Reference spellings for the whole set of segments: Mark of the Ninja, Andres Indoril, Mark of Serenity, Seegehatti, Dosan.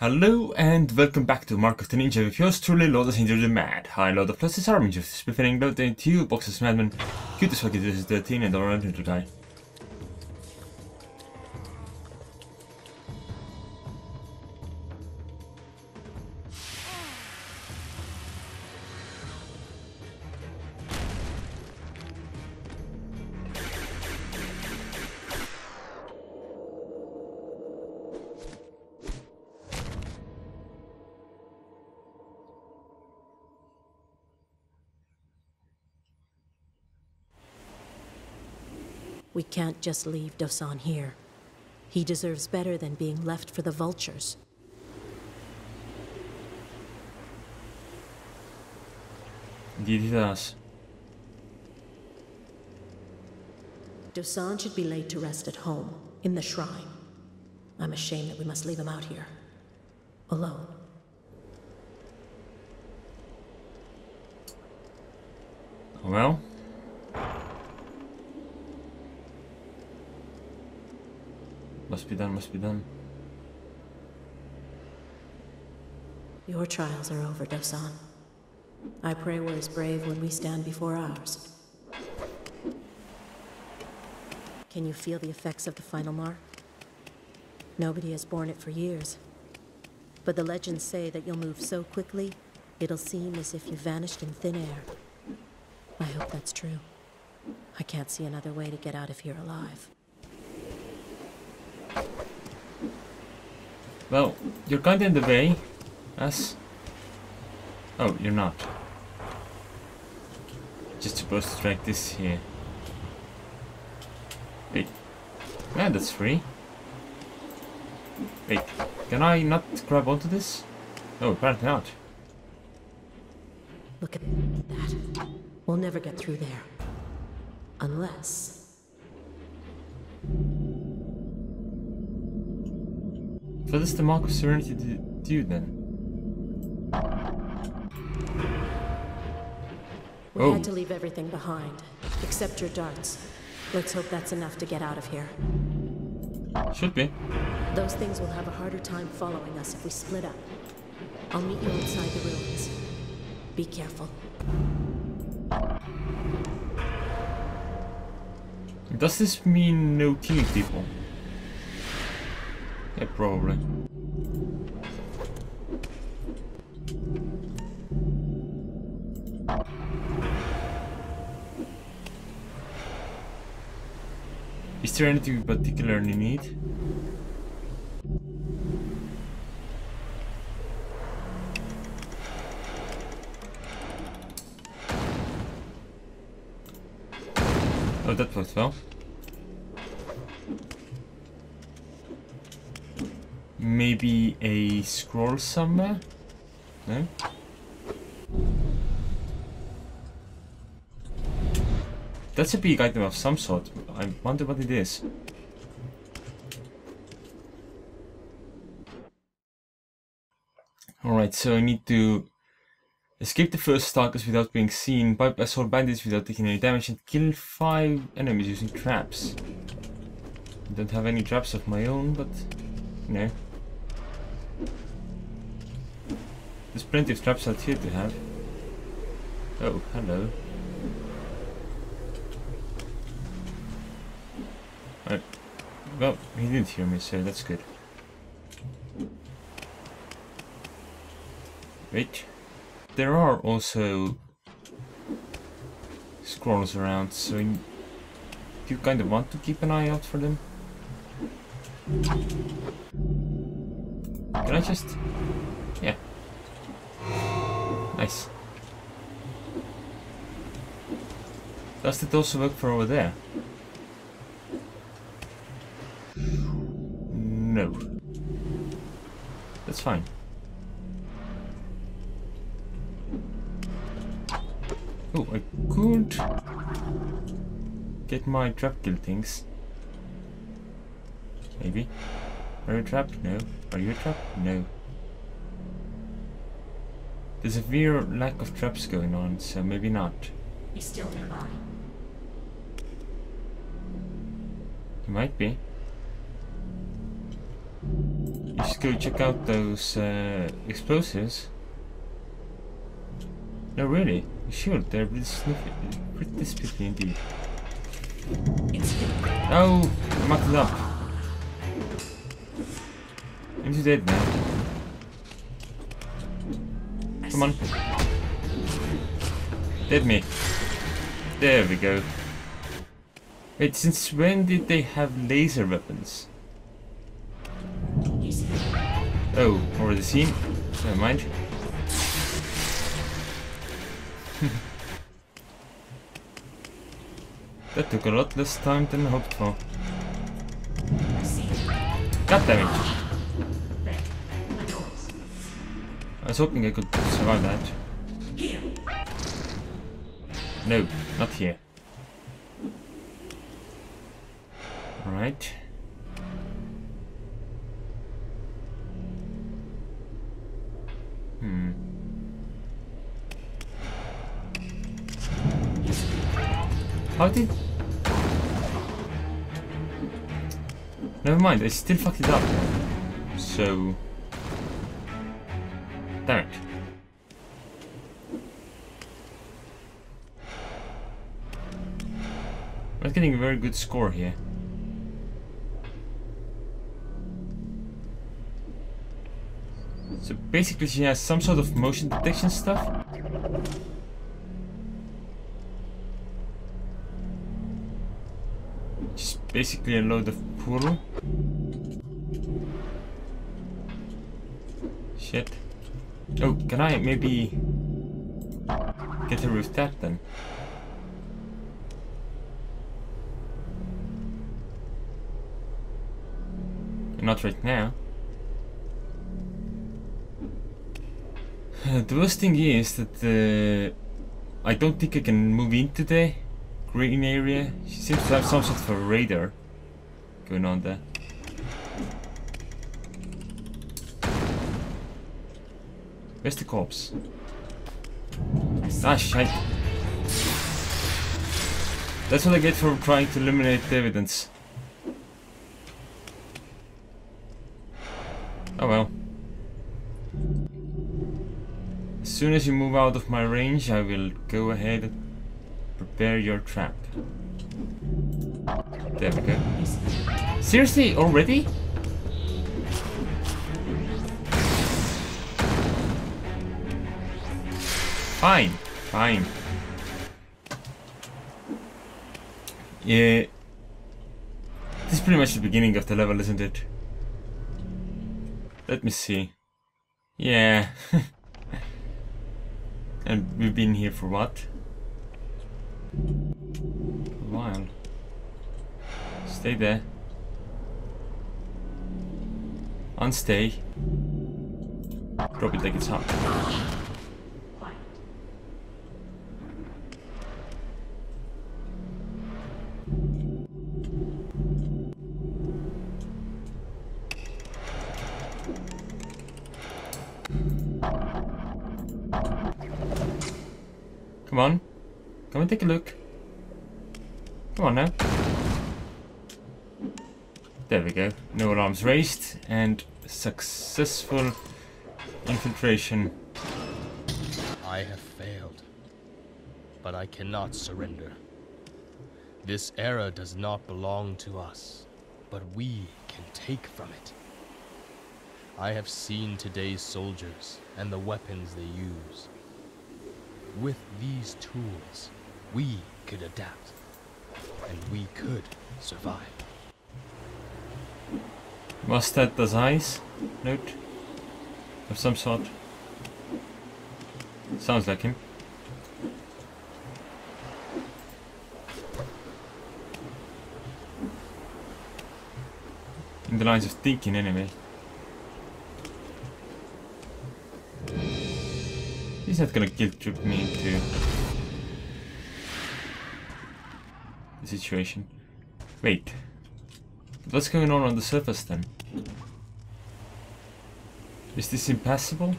Hello and welcome back to Mark of the Ninja with yours truly, Lord Andres the Mad. Hi, Lord of Pluses, Army Justice, Befitting, Lord and you, Boxes, Madman, Cutest Fucking, this is 13, and I'm going to die. We can't just leave Dosan here. He deserves better than being left for the vultures. Indeed he does. Dosan should be laid to rest at home, in the shrine. I'm ashamed that we must leave him out here. Alone. Well? Must be done, must be done. Your trials are over, Dosan. I pray we're as brave when we stand before ours. Can you feel the effects of the final mark? Nobody has borne it for years. But the legends say that you'll move so quickly, it'll seem as if you vanished in thin air. I hope that's true. I can't see another way to get out of here alive. Well, you're kind of in the way, as... Oh, you're not. Just supposed to drag this here. Wait. Yeah, that's free. Wait, can I not grab onto this? No, apparently not. Look at that. We'll never get through there. Unless... So this is the Mark of Serenity dude then. We had to leave everything behind, except your darts. Let's hope that's enough to get out of here. Should be. Those things will have a harder time following us if we split up. I'll meet you outside the ruins. Be careful. Does this mean no killing people? Yeah, probably. Is there anything we particularly need? Oh, that worked well. Maybe a scroll somewhere? No? That's a big item of some sort. I wonder what it is. Alright, so I need to escape the first stalkers without being seen, bypass all bandits without taking any damage, and kill 5 enemies using traps. I don't have any traps of my own, but you know. There's plenty of traps out here to have. Oh, hello. Well, he didn't hear me, so that's good. Wait. There are also squirrels around, so you kind of want to keep an eye out for them. Can I just... yeah. Nice. Does it also work for over there? No. That's fine. Oh, I could get my trap kill things. Maybe. Are you trapped? No. Are you trapped? No. There's a weird lack of traps going on, so maybe not. He's still nearby. He might be. You should go check out those explosives. No, really? You should. They're pretty sniffy. Pretty spiffy indeed. Oh! I mucked it up. I'm too dead now. Come on. Dead me. There we go. Wait, since when did they have laser weapons? Oh, already seen? Never mind. That took a lot less time than I hoped for. God damn it! I was hoping I could survive that. No, not here. Alright. How did... Never mind, I still fucked it up. So... Damn it. I'm not getting a very good score here. So basically she has some sort of motion detection stuff. Just basically a load of poodle. Shit. Oh, can I maybe get her with that then? Not right now. The worst thing is that I don't think I can move into the green area. She seems to have some sort of a radar going on there. Where's the corpse? Ah, shite. That's what I get for trying to eliminate the evidence. Oh well. As soon as you move out of my range, I will go ahead and prepare your trap. There we go. Seriously, already? Fine, fine. Yeah. This is pretty much the beginning of the level, isn't it? Let me see. Yeah. And we've been here for what? A while. Stay there. Unstay. Drop it like it's hot. Come on, come and take a look. Come on now. There we go. No alarms raised and successful infiltration. I have failed, but I cannot surrender. This era does not belong to us, but we can take from it. I have seen today's soldiers and the weapons they use. With these tools, we could adapt, and we could survive. Was that the size note of some sort? Sounds like him. In the lines of thinking, anyway. He's not gonna guilt trip me into the situation. Wait, what's going on the surface then? Is this impassable?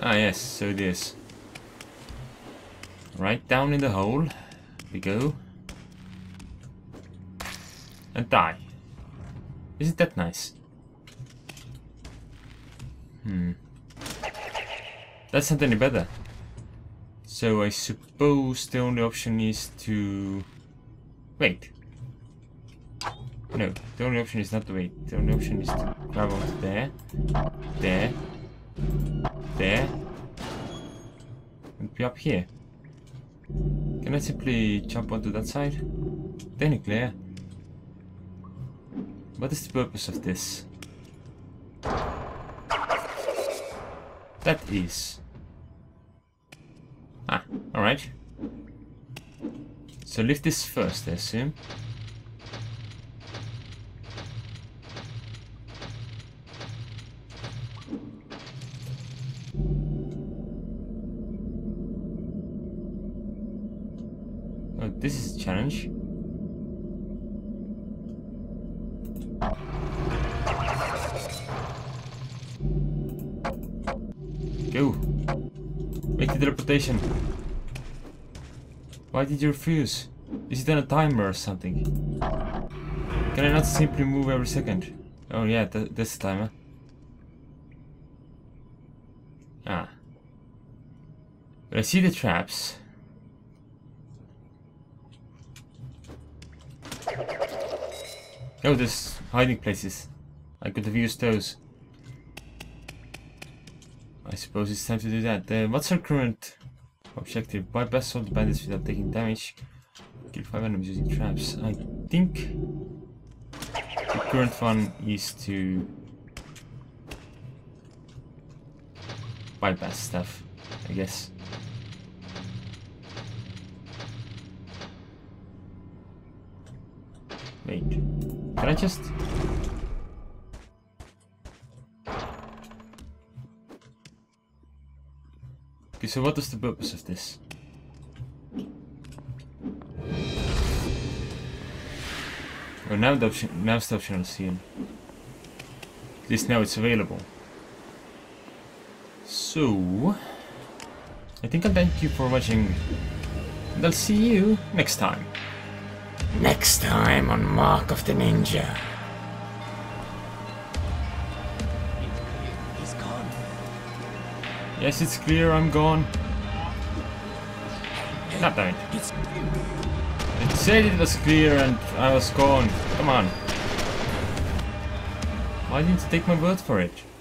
Ah yes, so it is. Right down in the hole we go and die. Isn't that nice? Hmm. That's not any better. So I suppose the only option is to... wait. No, the only option is not to wait. The only option is to grab onto there. There. There. And be up here. Can I simply jump onto that side? Technically, yeah. What is the purpose of this? That is... ah, alright. So lift this first, I assume. Oh, this is a challenge. Go! Make the teleportation! Why did you refuse? Is it on a timer or something? Can I not simply move every second? Oh yeah, that's the timer. Ah. But I see the traps. Oh, there's hiding places. I could have used those. I suppose it's time to do that. What's our current objective? Bypass all the bandits without taking damage. Kill 5 enemies using traps. I think the current one is to bypass stuff, I guess. Wait, can I just... okay, so what is the purpose of this? Oh, now the option, now it's the optional scene. At least now it's available. So, I think I'll thank you for watching, and I'll see you next time. Next time on Mark of the Ninja. He's gone. Yes, it's clear I'm gone. God damn it. It said it was clear and I was gone. Come on. Why didn't you take my word for it?